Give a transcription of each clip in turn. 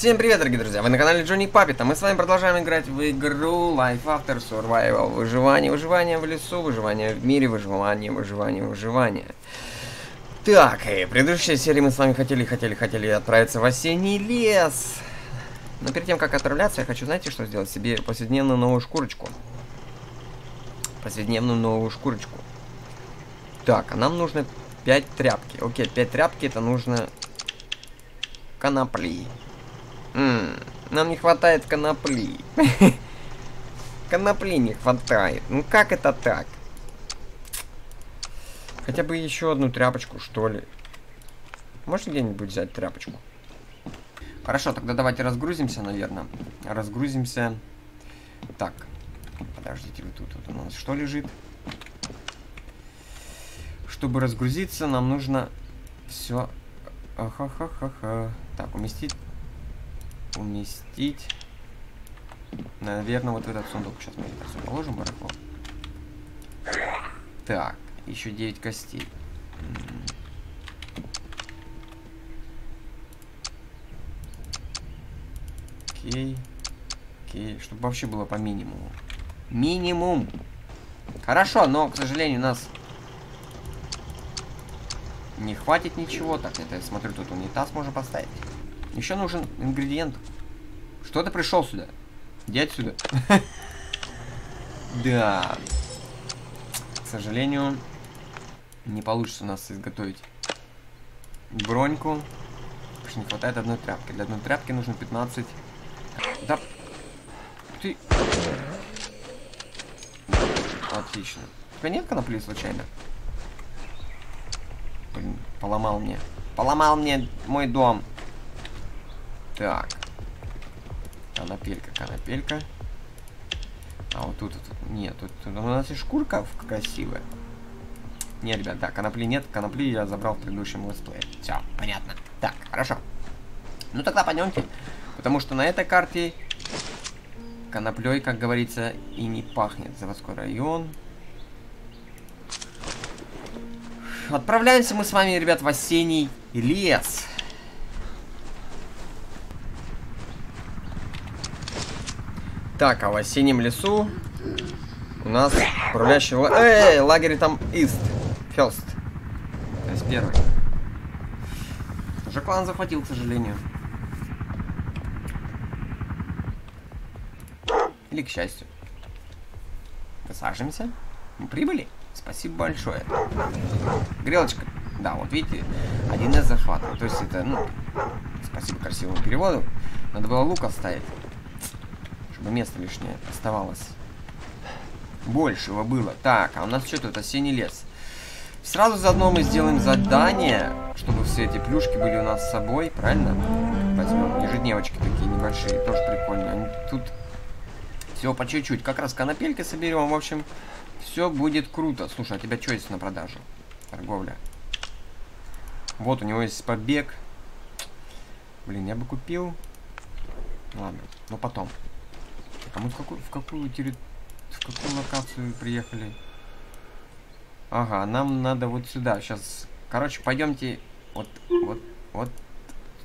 Всем привет, дорогие друзья, вы на канале Джонни Паппет, а мы с вами продолжаем играть в игру Life After Survival. Выживание, выживание в лесу, выживание в мире, выживание, выживание, выживание. Так, и в предыдущей серии мы с вами хотели отправиться в осенний лес. Но перед тем, как отправляться, я хочу, знаете, что сделать? Себе повседневную новую шкурочку. Повседневную новую шкурочку. Так, а нам нужно 5 тряпки. Окей, 5 тряпки, это нужно конопли. Нам не хватает конопли. Конопли не хватает. Ну как это так? Хотя бы еще одну тряпочку, что ли. Можно где-нибудь взять тряпочку? Хорошо, тогда давайте разгрузимся, наверное. Разгрузимся. Так. Подождите, вот тут у нас что лежит? Чтобы разгрузиться, нам нужно все. Так, уместить. Уместить. Наверное, вот в этот сундук. Сейчас мы это положим, барахло. Так, еще 9 костей. Окей. Окей. Чтобы вообще было по минимуму. Минимум. Хорошо, но, к сожалению, у нас не хватит ничего. Так, это я смотрю, тут унитаз можно поставить. Еще нужен ингредиент. Что ты пришел сюда? Иди отсюда. Да. К сожалению, не получится у нас изготовить броньку. Потому что не хватает одной тряпки. Для одной тряпки нужно 15. Да. Ты. Отлично. У тебя нет конопли случайно? Блин, поломал мне. Поломал мне мой дом. Так, конопелька, конопелька. А вот тут, нет, тут у нас и шкурка красивая. Не, ребят, да, конопли нет, конопли я забрал в предыдущем летсплее. Все, понятно. Так, хорошо. Ну тогда пойдемте, потому что на этой карте коноплей, как говорится, и не пахнет. Заводской район. Отправляемся мы с вами, ребят, в осенний лес. Так, а в осеннем лесу у нас управляющий лагерь там First. То есть первый. Уже клан захватил, к сожалению. Или к счастью. Высаживаемся. Мы прибыли. Спасибо большое. Грелочка. Да, вот видите, 1С захватывает. То есть это, ну, спасибо красивому переводу. Надо было лук оставить. Место лишнее оставалось. Больше его было. Так, а у нас что тут? Осенний лес. Сразу заодно мы сделаем задание, чтобы все эти плюшки были у нас с собой, правильно? Возьмем ежедневочки такие небольшие, тоже прикольно. Они тут всего по чуть-чуть. Как раз конопельки соберем. В общем, все будет круто. Слушай, а тебя что есть на продажу? Торговля. Вот у него есть побег. Блин, я бы купил. Ладно, но потом. А мы в какую локацию приехали? Ага, нам надо вот сюда. Сейчас, короче, пойдемте вот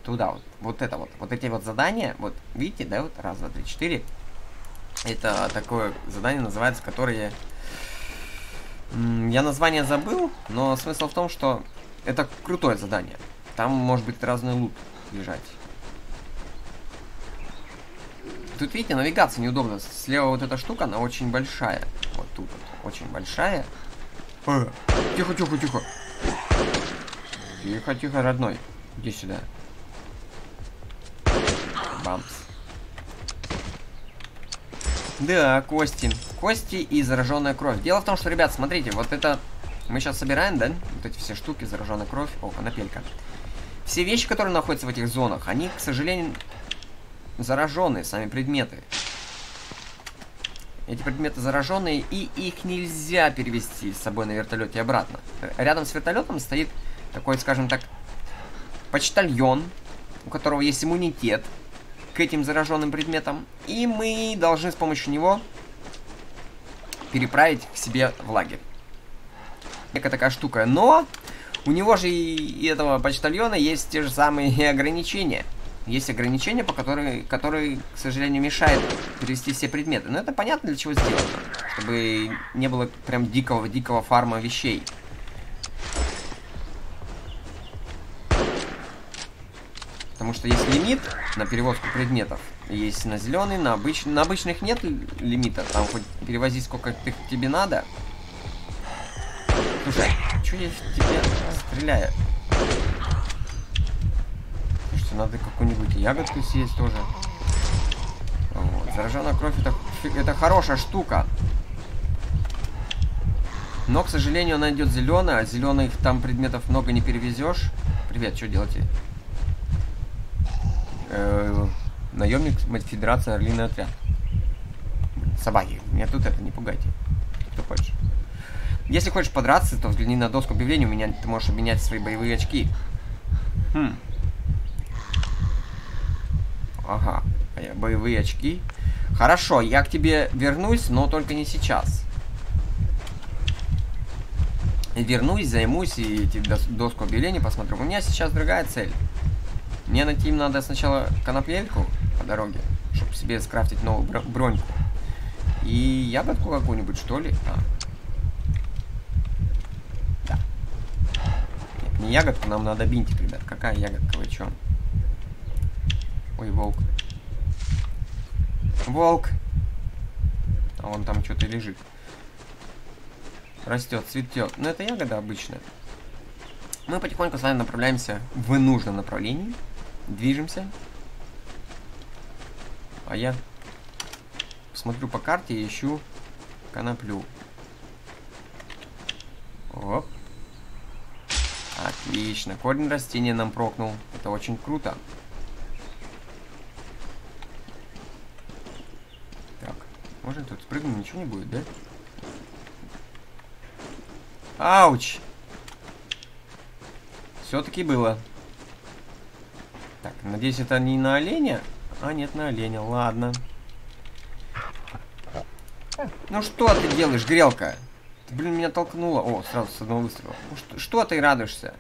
туда вот. Вот это вот. Вот эти вот задания. Вот, видите, да? Вот раз, два, три, 4. Это такое задание называется, которое... Я название забыл, но смысл в том, что это крутое задание. Там может быть разный лут лежать. Тут, видите, навигация неудобно. Слева вот эта штука, она очень большая. Вот тут вот, очень большая. Тихо, тихо, тихо. Тихо, тихо, родной. Иди сюда. Бамс. Да, кости. Кости и зараженная кровь. Дело в том, что, ребят, смотрите, вот это... Мы сейчас собираем, да? Вот эти все штуки, зараженная кровь. О, конопелька. Все вещи, которые находятся в этих зонах, они, к сожалению... зараженные сами предметы. Эти предметы зараженные, и их нельзя перевести с собой на вертолете и обратно. Рядом с вертолетом стоит такой, скажем так, почтальон, у которого есть иммунитет к этим зараженным предметам, и мы должны с помощью него переправить к себе в лагерь. Некая такая штука. Но у него же и этого почтальона есть те же самые ограничения. Есть ограничения, по которые, к сожалению, мешают перевести все предметы. Но это понятно, для чего сделать. Чтобы не было прям дикого фарма вещей. Потому что есть лимит на перевозку предметов. Есть на зеленый, на обычный. На обычных нет лимита. Там хоть перевози сколько тебе надо. Слушай, что я в тебя стреляю? Надо какую-нибудь ягодку съесть тоже. Вот. Зараженная кровь — это хорошая штука. Но, к сожалению, она идет зеленая, а зеленых там предметов много не перевезешь. Привет, что делаете? Наемник, Федерация, Орлиный отряд. Собаки, меня тут это не пугайте. Кто хочешь. Если хочешь подраться, то взгляни на доску объявлений. У меня ты можешь обменять свои боевые очки. Хм. Ага, боевые очки. Хорошо, я к тебе вернусь, но только не сейчас. Вернусь, займусь и тебе доску объявлений посмотрю. У меня сейчас другая цель. Мне найти им надо сначала коноплельку по дороге, чтобы себе скрафтить новую броньку. И ягодку какую-нибудь, что ли? Да. Нет, не ягодку, нам надо бинтик, ребят. Какая ягодка, вы чё? Ой, волк. Волк. А он там что-то лежит. Растет, цветет. Но это ягода обычная. Мы потихоньку с вами направляемся в нужном направлении. Движемся. А я смотрю по карте и ищу коноплю. Оп. Отлично. Корень растения нам прокнул. Это очень круто. Можно тут спрыгнуть, ничего не будет, да? Ауч! Все-таки было. Так, надеюсь, это не на оленя? А, нет, на оленя, ладно. Ну что ты делаешь, грелка? Ты, блин, меня толкнула. О, сразу с одного выстрела. Ну, что ты радуешься?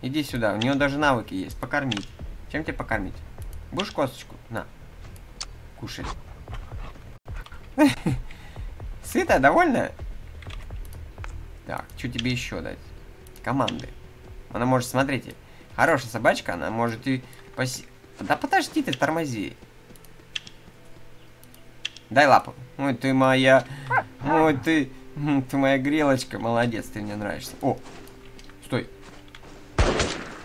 Иди сюда, у нее даже навыки есть. Покормить. Чем тебе покормить? Будешь косточку? На. Кушай. Сытая, довольная? Так, что тебе еще дать? Команды. Она может, смотрите, хорошая собачка, она может и... Да подожди ты, тормози. Дай лапу. Ой, ты моя... Ой, ты моя грелочка. Молодец, ты мне нравишься. О, стой.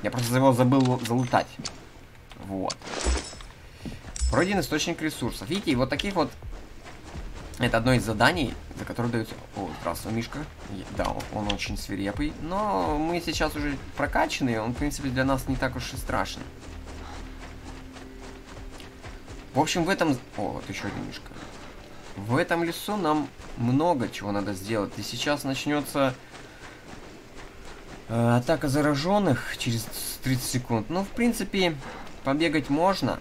Я просто его забыл залутать. Вот. Пройден источник ресурсов. Видите, вот таких вот... Это одно из заданий, за которое дается... О, здравствуй, Мишка. Да, он очень свирепый. Но мы сейчас уже прокачаны, он, в принципе, для нас не так уж и страшен. В общем, в этом... О, вот еще один Мишка. В этом лесу нам много чего надо сделать. И сейчас начнется атака зараженных через 30 секунд. Ну, в принципе, побегать можно,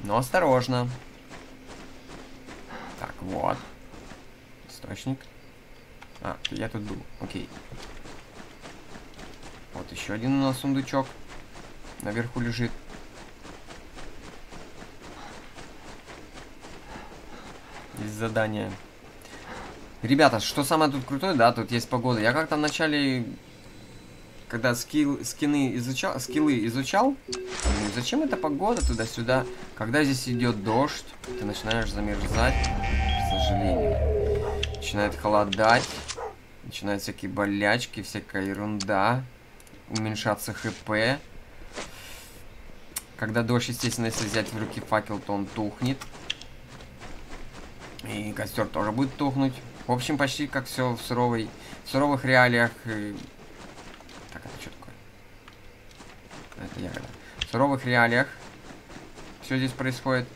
но осторожно. Так, вот. Источник. А, я тут был. Окей. Вот еще один у нас сундучок. Наверху лежит. Есть задание. Ребята, что самое тут крутое, да, тут есть погода. Я как-то вначале, когда скиллы изучал, думаю, зачем эта погода туда-сюда? Когда здесь идет дождь, ты начинаешь замерзать, к сожалению. Начинает холодать, начинают всякие болячки, всякая ерунда, уменьшаться ХП. Когда дождь, естественно, если взять в руки факел, то он тухнет. И костер тоже будет тухнуть. В общем, почти как все в суровых реалиях. Так, это что такое? Это ягода. В суровых реалиях все здесь происходит.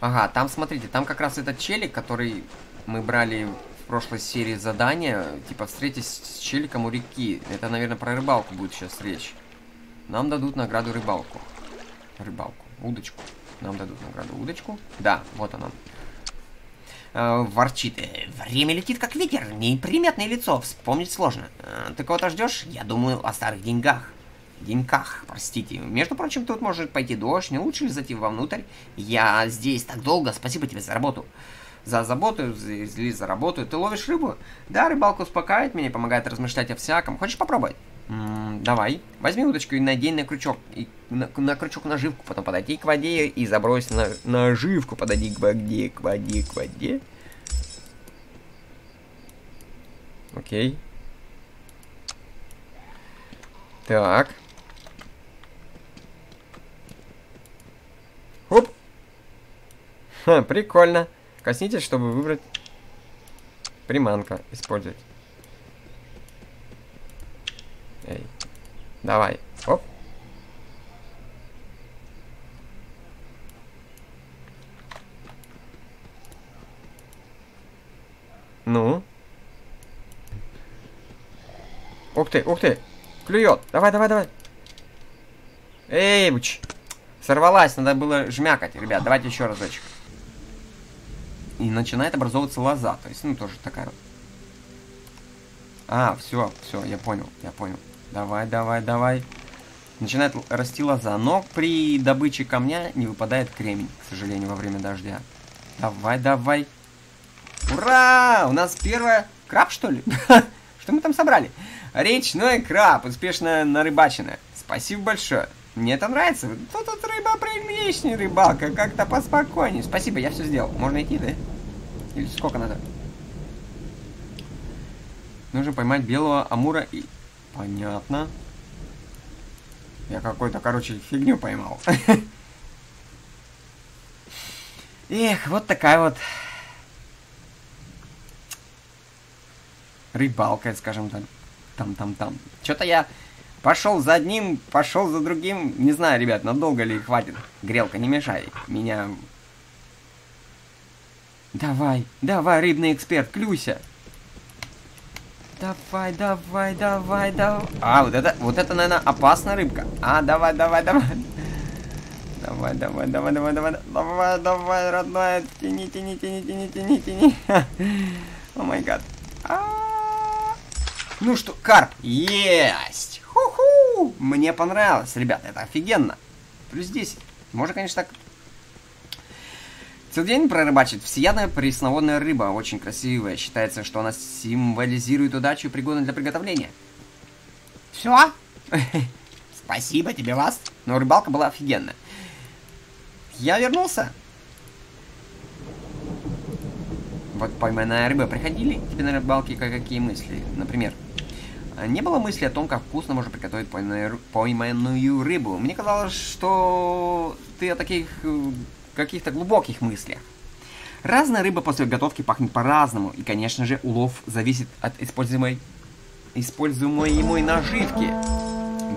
Ага, там, смотрите, там как раз этот челик, который мы брали в прошлой серии задания. Типа, встретись с челиком у реки. Это, наверное, про рыбалку будет сейчас речь. Нам дадут награду рыбалку. Удочку. Нам дадут награду удочку. Да, вот она. ворчит. Время летит как ветер, неприметное лицо, вспомнить сложно. Ты кого-то ждешь? Я думаю о старых деньгах. Простите. Между прочим, тут может пойти дождь, не лучше ли зайти вовнутрь? Я здесь так долго, спасибо тебе за работу. За заботу, за работу. Ты ловишь рыбу? Да, рыбалка успокаивает меня, помогает размышлять о всяком. Хочешь попробовать? Давай. Возьми удочку и надень на крючок. И на крючок наживку, потом подойди к воде и забрось на наживку. Подойди к воде, к воде, к воде. Окей. Так. Оп. Ха, прикольно. Коснитесь, чтобы выбрать приманка. Использовать. Эй. Давай. Оп. Ну. Ух ты, ух ты. Клюет. Давай, давай, давай. Эй, буч. Сорвалась. Надо было жмякать. Ребят, давайте еще разочек. И начинает образовываться лоза. То есть, ну, тоже такая вот. А, все, все, я понял, я понял. Давай, давай, давай. Начинает расти лоза. Но при добыче камня не выпадает кремень, к сожалению, во время дождя. Давай, давай. Ура! У нас первая... Краб, что ли? Что мы там собрали? Речной краб, успешно нарыбаченная. Спасибо большое. Мне это нравится. Тут рыба приличнее, рыбалка. Как-то поспокойнее. Спасибо, я все сделал. Можно идти, да? Или сколько надо? Нужно поймать белого амура и... Понятно. Я какой-то, короче, фигню поймал. Эх, вот такая вот... рыбалка, скажем так. Там. Что-то я... Пошел за одним, пошел за другим. Не знаю, ребят, надолго ли хватит. Грелка, не мешай. Меня... Давай, давай, рыбный эксперт, клюйся. Давай, давай, давай, давай. А, вот это, наверное, опасная рыбка. А, давай, давай, давай. Давай, давай, давай, давай, давай. Давай, давай, родная. Тяни, тяни, тяни, тяни, тяни, тяни. О май гад. Ну что, карп. Есть. Ху-ху! Мне понравилось, ребята, это офигенно. Плюс 10. Можно, конечно, так... Целый день прорыбачит всеядная пресноводная рыба, очень красивая. Считается, что она символизирует удачу и пригодна для приготовления. Все? Спасибо тебе, Вас. Но рыбалка была офигенная. Я вернулся. Вот пойманная рыба. Приходили тебе на рыбалке какие мысли? Например... Не было мысли о том, как вкусно можно приготовить пойманную рыбу. Мне казалось, что ты о таких каких-то глубоких мыслях. Разная рыба после готовки пахнет по-разному. И, конечно же, улов зависит от используемой наживки.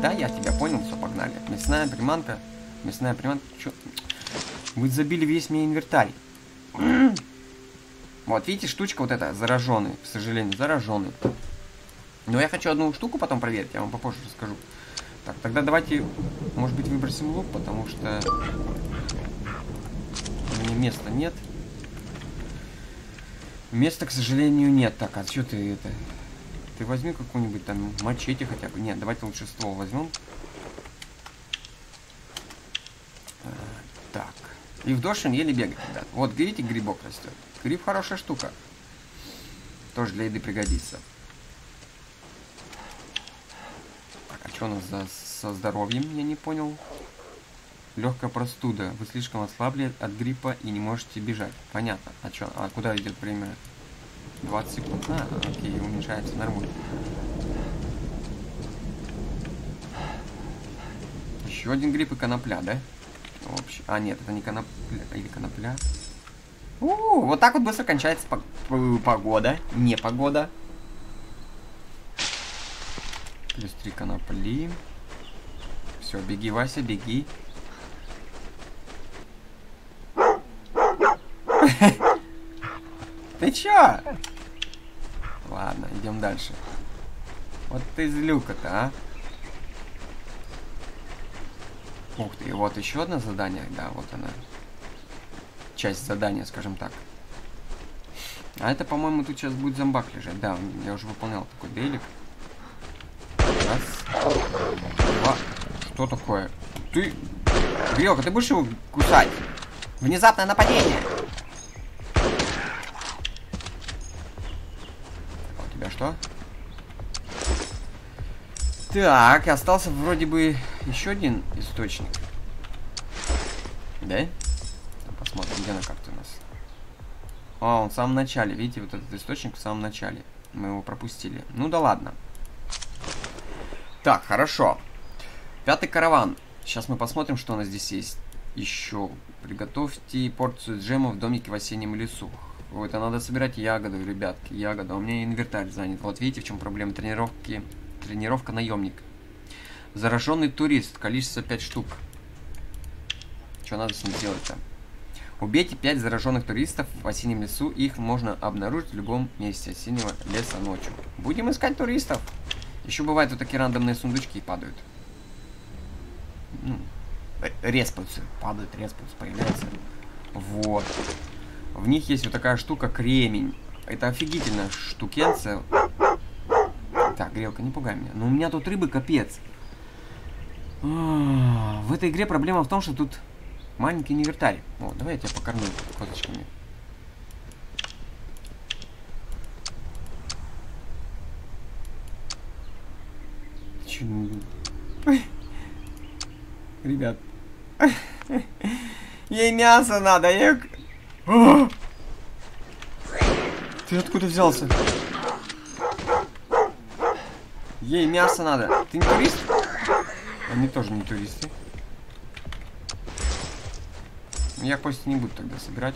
Да, я тебя понял, все, погнали. Мясная приманка. Мясная приманка. Чё? Вы забили весь мне инвентарь. Вот, видите, штучка вот эта, зараженный, к сожалению, зараженный. Но я хочу одну штуку потом проверить, я вам попозже расскажу. Так, тогда давайте, может быть, выбросим лук, потому что мне места нет. Места, к сожалению, нет. Так, а что ты это? Ты возьми какую-нибудь там мачете хотя бы. Нет, давайте лучше ствол возьмем. Так. И в дождь он еле бегает, ребят. Вот, видите, грибок растет. Гриб хорошая штука. Тоже для еды пригодится. Что у нас со здоровьем, я не понял. Легкая простуда. Вы слишком ослабли от гриппа и не можете бежать. Понятно. А что? А куда идет время? 20 секунд. А, окей, уменьшается нормально. Еще один грипп и конопля, да? Вообще. А, нет, это не конопля. Или конопля. Вот так вот быстро кончается погода. Не погода. Плюс 3 конопли. Все, беги, Вася, беги. Ты чё? Ладно, идем дальше. Вот ты злюка-то, а? Ух ты, вот еще одно задание. Да, вот она. Часть задания, скажем так. А это, по-моему, тут сейчас будет зомбак лежать. Да, я уже выполнял такой делик. Раз. Два. Что такое? Ты... Белка, ты будешь его кусать? Внезапное нападение! А у тебя что? Так, остался вроде бы еще один источник. Да? Посмотрим, где она как-то у нас. А, он в самом начале. Видите, вот этот источник в самом начале. Мы его пропустили. Ну да ладно. Так, хорошо. Пятый караван. Сейчас мы посмотрим, что у нас здесь есть. Еще приготовьте порцию джема в домике в осеннем лесу. Вот, а надо собирать ягоду, ребятки. Ягода. У меня инвентарь занят. Вот видите, в чем проблема тренировки. Тренировка наемник. Зараженный турист. Количество 5 штук. Что надо с ним делать-то? Убейте 5 зараженных туристов в осеннем лесу. Их можно обнаружить в любом месте осеннего леса ночью. Будем искать туристов. Еще бывают вот такие рандомные сундучки падают. Ну, респаются. Падают, респаются, появляются. Вот. В них есть вот такая штука, кремень. Это офигительная штукенция. Так, Грелка, не пугай меня. Но у меня тут рыбы капец. В этой игре проблема в том, что тут... Маленький невертарь. О, давай я тебя покормлю косточками. Ребят. Ей мясо надо, я... А! Ты откуда взялся? Ей мясо надо. Ты не турист? Они тоже не туристы. Я кости не буду тогда собирать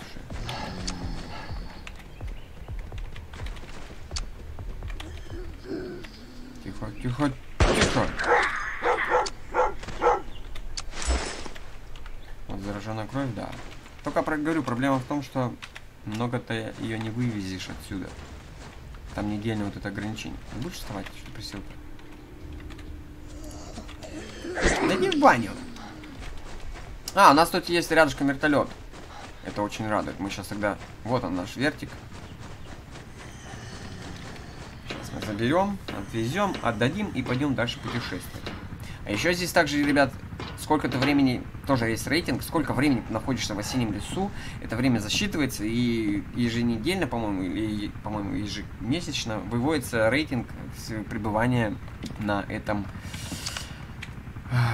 уже. Тихо, тихо, тихо. Вот зараженная кровь, да. Только говорю, проблема в том, что много-то ее не вывезешь отсюда. Там недельное вот это ограничение. Будешь вставать, что присел-то? Да не в баню. А, у нас тут есть рядышком вертолет. Это очень радует. Мы сейчас тогда... Вот он, наш вертик. Сейчас мы заберем, отвезем, отдадим и пойдем дальше путешествовать. А еще здесь также, ребят, сколько-то времени... Тоже есть рейтинг. Сколько времени ты находишься в осеннем лесу. Это время засчитывается и еженедельно, по-моему, или, по-моему, ежемесячно выводится рейтинг пребывания на этом...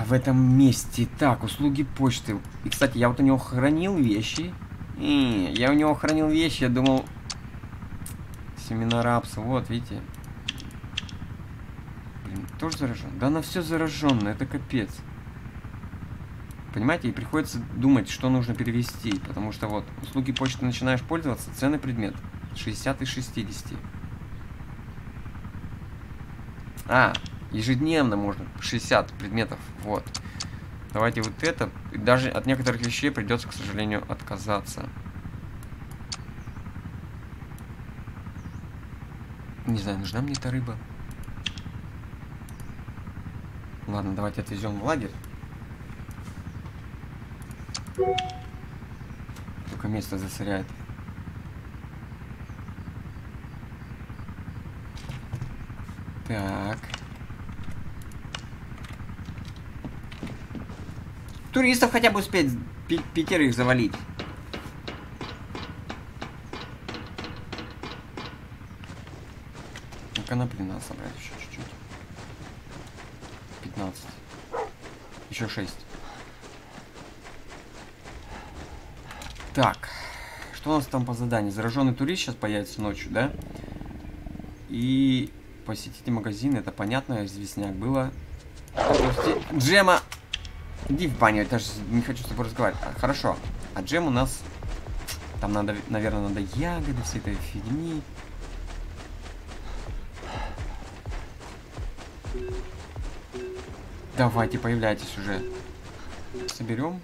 В этом месте. Так, услуги почты. И, кстати, я вот у него хранил вещи. И я у него хранил вещи, я думал... Семена рапса, вот, видите. Блин, тоже заражен? Да она все зараженная, это капец. Понимаете, и приходится думать, что нужно перевести. Потому что вот, услуги почты начинаешь пользоваться, ценный предмет. 60 из 60. А... Ежедневно можно 60 предметов. Вот. Давайте вот это. И даже от некоторых вещей придется, к сожалению, отказаться. Не знаю, нужна мне эта рыба. Ладно, давайте отвезем в лагерь. Только место засоряет. Так. Туристов хотя бы успеть пятерых завалить. Ну, конопли надо собрать еще чуть-чуть. 15. Еще 6. Так. Что у нас там по заданию? Зараженный турист сейчас появится ночью, да? И посетите магазин. Это понятно, известняк было. Джема! Иди в баню, я даже не хочу с тобой разговаривать. А, хорошо. А джем у нас... Там надо, наверное, надо ягоды, всей этой фигни. Давайте, появляйтесь уже. Соберем.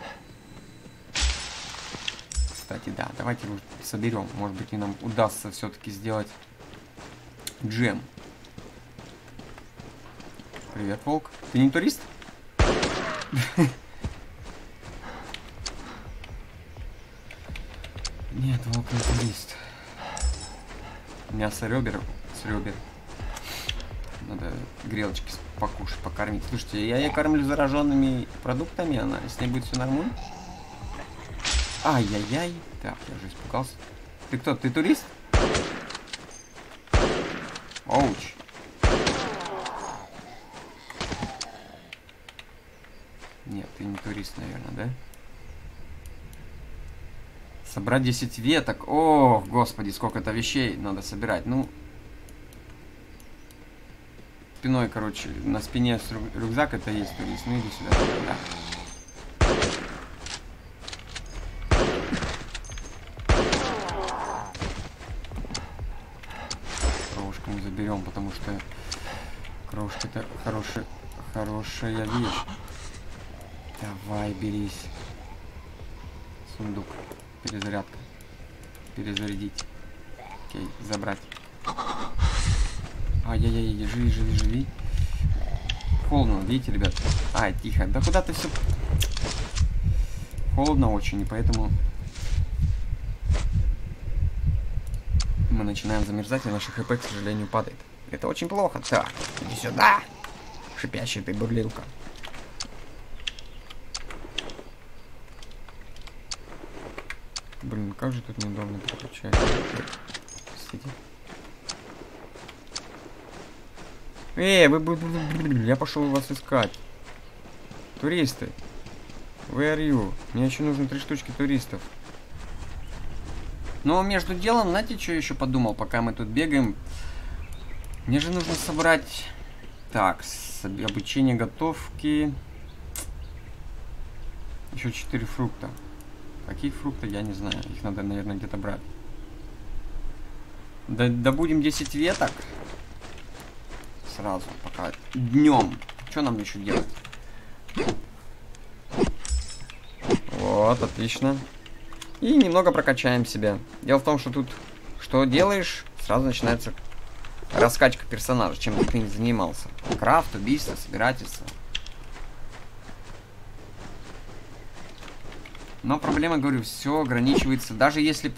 Кстати, да, давайте соберем. Может быть, и нам удастся все-таки сделать джем. Привет, волк. Ты не турист? Нет, волк не турист. мясо ребер, с ребер. Надо грелочки покушать, покормить. Слушайте, я ее кормлю зараженными продуктами, она, с ней будет все нормально. Ай-яй-яй. Так, я уже испугался. Ты кто? Ты турист? Оуч. Нет, ты не турист, наверное, да? Собрать 10 веток. О, господи, сколько-то вещей надо собирать. Ну, спиной, короче, на спине рюкзак, это есть турист. Ну, иди сюда. Да. Кровушку мы заберем, потому что кровушка это хорошая вещь. Давай, берись. Сундук. Перезарядка. Перезарядить. Окей, забрать. Ай-яй-яй, живи. Холодно, видите, ребят? Ай, тихо. Да куда ты все... Холодно очень, и поэтому... Мы начинаем замерзать, и наше хп, к сожалению, падает. Это очень плохо. Так, иди сюда. Шипящая ты бурлилка. Блин, как же тут неудобно переключать. Простите. Эй, вы, я пошел вас искать. Туристы. Where are you? Мне еще нужно 3 штучки туристов. Но между делом, знаете, что я еще подумал, пока мы тут бегаем? Мне же нужно собрать... Так, обучение готовки. Еще 4 фрукта. Какие фрукты, я не знаю. Их надо, наверное, где-то брать. Добудем 10 веток. Сразу, пока. Днем. Что нам еще делать? Вот, отлично. И немного прокачаем себя. Дело в том, что тут что делаешь, сразу начинается раскачка персонажа, чем бы ты ни занимался. Крафт, убийство, собирательство. Но проблема, говорю, все ограничивается. Даже если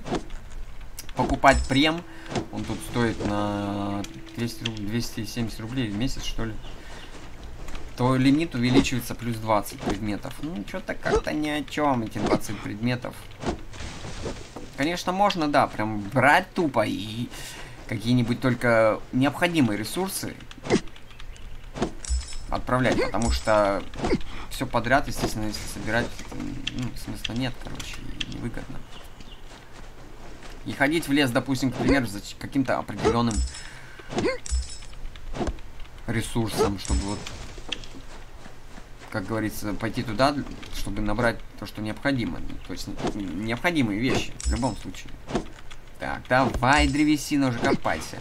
покупать прем, он тут стоит на 270 рублей в месяц, что ли, то лимит увеличивается плюс 20 предметов. Ну, что-то как-то ни о чем эти 20 предметов. Конечно, можно, да, прям брать тупо и какие-нибудь только необходимые ресурсы отправлять, потому что все подряд, естественно, если собирать, ну, смысла нет, короче, невыгодно. И ходить в лес, допустим, к примеру, за каким-то определенным ресурсом, чтобы вот, как говорится, пойти туда, чтобы набрать то, что необходимо. То есть необходимые вещи, в любом случае. Так, давай, древесина, уже копайся.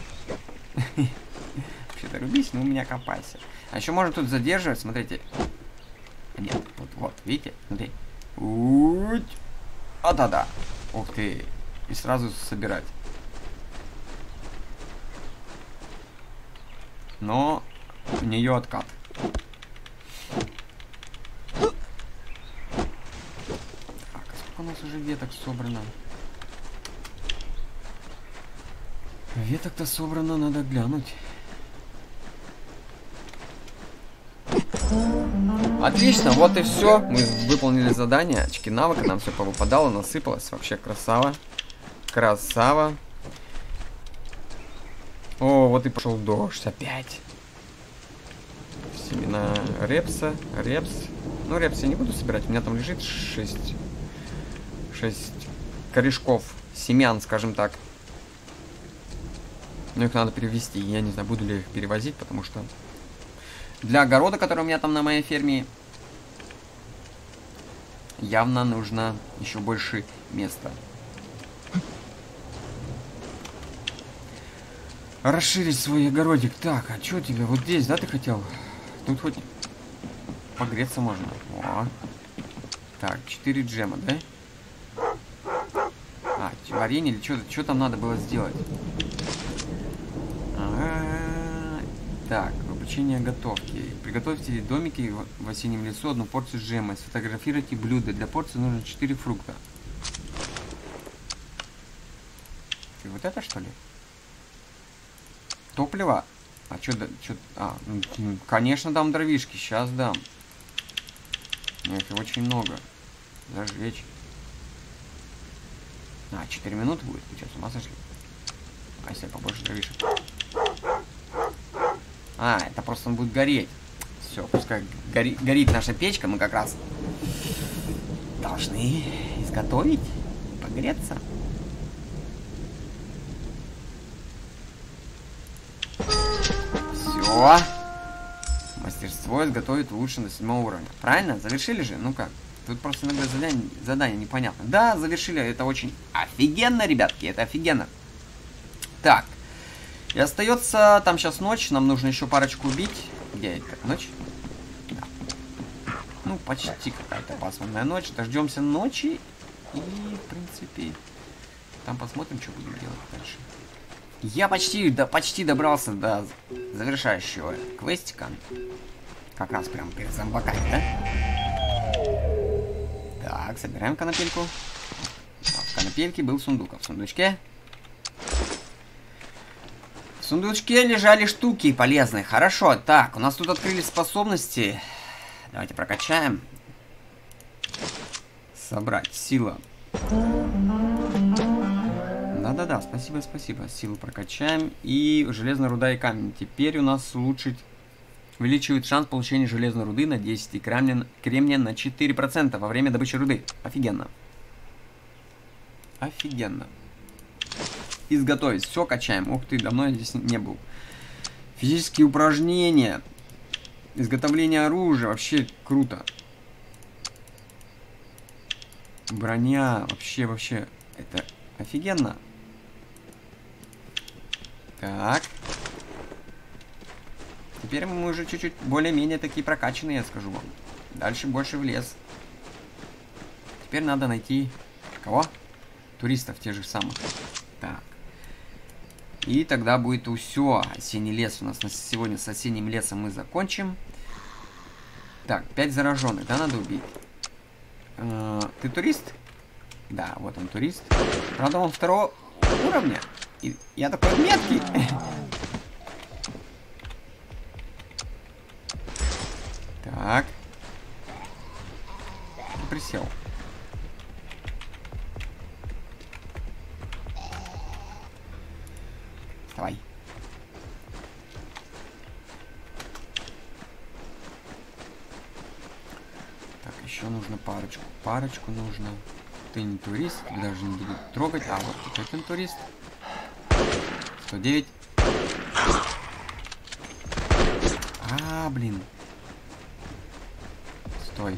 Вообще-то рубись, но у меня копайся. А еще можно тут задерживать, смотрите. Нет, вот, видите, смотри. Ууть. А, да. Ух ты. И сразу собирать. Но у нее откат. Так, сколько у нас уже веток собрано? Веток-то собрано, надо глянуть. Отлично, вот и все. Мы выполнили задание. Очки навыка нам все повыпадало, насыпалось. Вообще красава. Красава. О, вот и пошел дождь опять. Семена репса. Репс. Ну, репс я не буду собирать. У меня там лежит 6 корешков. Семян, скажем так. Но их надо перевести. Я не знаю, буду ли их перевозить, потому что... Для огорода, который у меня там на моей ферме, явно нужно еще больше места. Расширить свой огородик. Так, а что тебе? Вот здесь, да, ты хотел? Тут хоть погреться можно. О. Так, 4 джема, да? А, варенье или что-то? Что там надо было сделать? Ага. Так. Обучение готовки. Приготовьте домики в осеннем лесу, 1 порцию джема. Сфотографируйте блюдо. Для порции нужно 4 фрукта. И вот это, что ли? Топливо? А что... конечно, дам дровишки. Сейчас дам. Нет, их очень много. Зажечь. 4 минуты будет. Ты что, с ума сошли? А если побольше дровишек? Это просто он будет гореть. Все, пускай горит наша печка. Мы как раз должны изготовить, погреться. Все. Мастерство изготовить лучше на 7 уровне. Правильно? Завершили же? Ну как? Тут просто иногда задание непонятно. Да, завершили. Это очень офигенно, ребятки. Это офигенно. Так. И остается... Там сейчас ночь. Нам нужно еще парочку убить. Где это? Ночь? Да. Ну, почти какая-то пасмурная ночь. Дождемся ночи. И, в принципе... Там посмотрим, что будем делать дальше. Я почти добрался до завершающего квестика. Как раз прям перед зомбаками, да? Так, собираем конопельку. В конопельке был сундук. А в сундучке... В сундучке лежали штуки полезные. Хорошо. Так, у нас тут открылись способности. Давайте прокачаем. Собрать. Сила. Да-да-да, спасибо, спасибо. Силу прокачаем. И железная руда и камень. Теперь у нас улучшить... Увеличивает шанс получения железной руды на 10 и кремния на 4% во время добычи руды. Офигенно. Офигенно. Изготовить. Все качаем. Ух ты, давно я здесь не был. Физические упражнения. Изготовление оружия. Вообще круто. Броня. Вообще. Это офигенно. Так. Теперь мы уже чуть-чуть более-менее такие прокачанные, я скажу вам. Дальше больше в лес. Теперь надо найти... Кого? Туристов тех же самых. Так. И тогда будет все. Осенний лес у нас на сегодня. С осенним лесом мы закончим. Так, 5 зараженных, да, надо убить? Ты турист? Да, вот он турист. Правда, он 2 уровня. И я такой меткий. Так. Присел. Вставай. Так, еще нужно парочку. Парочку нужно. Ты не турист, даже не буду трогать. А вот этот турист. 109. Блин. Стой.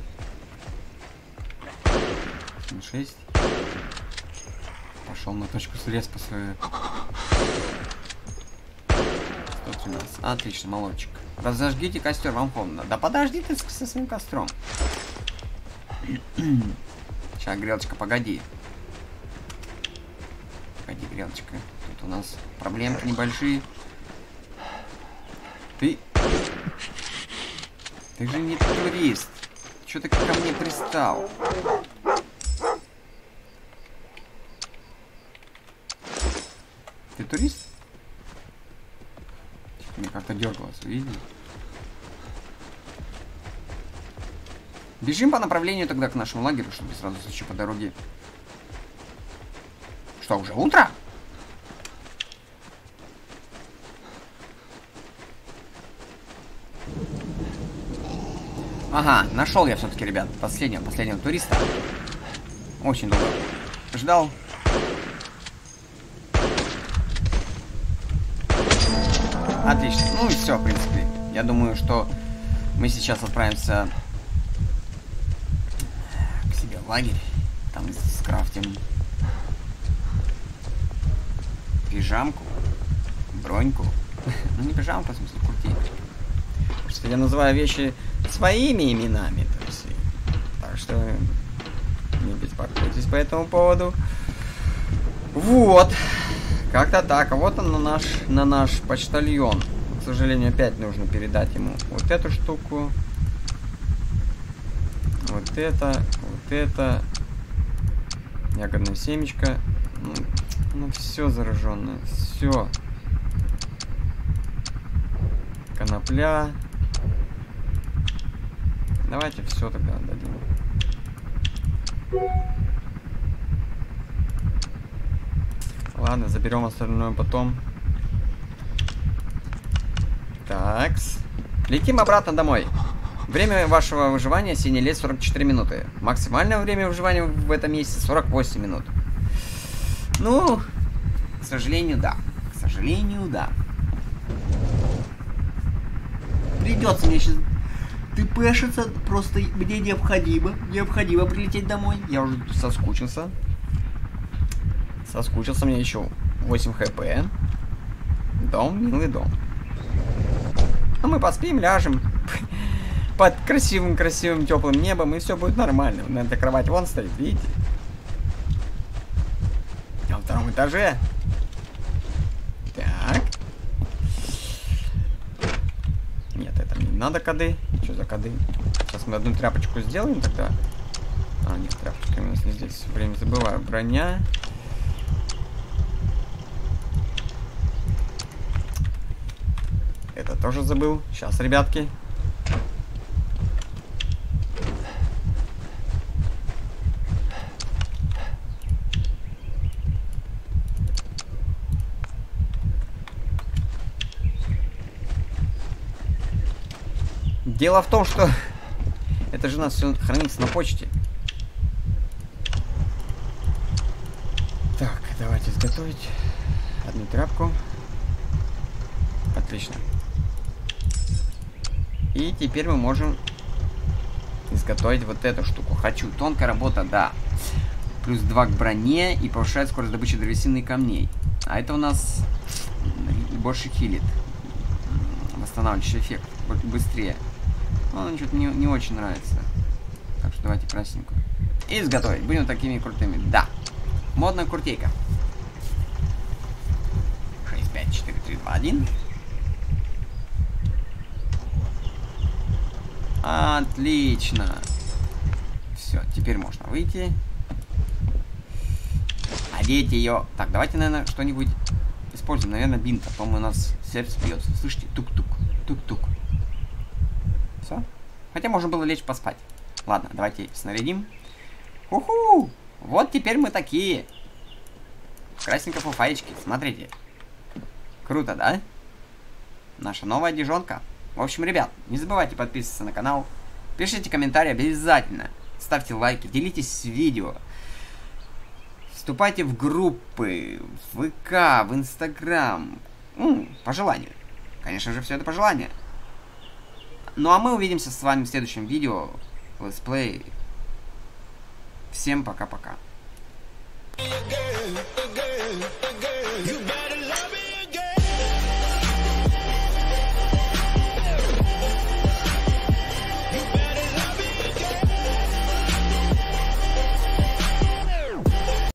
6. Пошел на точку срез по своей. 113. Отлично, молодчик. Разожгите костер, вам холодно. Да подожди ты со своим костром. Сейчас, грелочка, погоди. Погоди, грелочка. Тут у нас проблемки небольшие. Ты же не турист. Чё ты ко мне пристал? Ты турист? Мне как-то дергалось, видели? Бежим по направлению тогда к нашему лагерю, чтобы сразу еще по дороге. Что, уже утро? Ага, нашел я все-таки, ребят, последнего туриста. Очень долго ждал. Отлично. Ну и все, в принципе. Я думаю, что мы сейчас отправимся к себе в лагерь. Там скрафтим пижамку, броньку. Ну не пижамку, в смысле, куртки. Просто я называю вещи своими именами. Так что не беспокойтесь по этому поводу. Вот. Как-то так. А вот он, на наш почтальон. К сожалению, опять нужно передать ему вот эту штуку. Вот это. Ягодное семечко. Ну все зараженное. Все. конопля. Давайте все тогда отдадим. Ладно, заберем остальное потом. Такс. Летим обратно домой. Время вашего выживания синий лес 44 минуты. Максимальное время выживания в этом месяце 48 минут. Ну, к сожалению, да. К сожалению, да. Придется мне сейчас тпшиться. Просто мне необходимо прилететь домой. Я уже соскучился. Соскучился, мне еще 8 хп. Дом, милый дом. А мы поспим, ляжем под красивым-красивым теплым небом, и все будет нормально. Наверное, кровать вон стоит, видите? На втором этаже. Так. Нет, это не надо коды. Что за коды? Сейчас мы одну тряпочку сделаем тогда. А, нет, тряпочка у нас не здесь. Все время забываю. Броня. Это тоже забыл. Сейчас, ребятки. Дело в том, что это же у нас все хранится на почте. Так, давайте изготовить одну тряпку. Отлично. И теперь мы можем изготовить вот эту штуку. Хочу. Тонкая работа, да. Плюс 2 к броне и повышает скорость добычи древесины и камней. А это у нас больше хилит. Восстанавливающий эффект. Быстрее. Но он что-то не очень нравится. Так что давайте красненькую. Изготовить. Будем такими крутыми. Да. Модная крутейка. 6, 5, 4, 3, 2, 1. Отлично. Все, теперь можно выйти. Одеть ее. Так, давайте, наверное, что-нибудь используем. Наверное, бинт. А то у нас сердце бьется. Слышите? Тук-тук. Тук-тук. Все. Хотя можно было лечь поспать. Ладно, давайте снарядим. Уху! Вот теперь мы такие. Красненько фуфаечки. Смотрите. Круто, да? Наша новая одежонка. В общем, ребят, не забывайте подписываться на канал, пишите комментарии обязательно, ставьте лайки, делитесь видео, вступайте в группы, в ВК, в Инстаграм, по желанию. Конечно же, все это по желанию. Ну а мы увидимся с вами в следующем видео, летсплей. Всем пока-пока.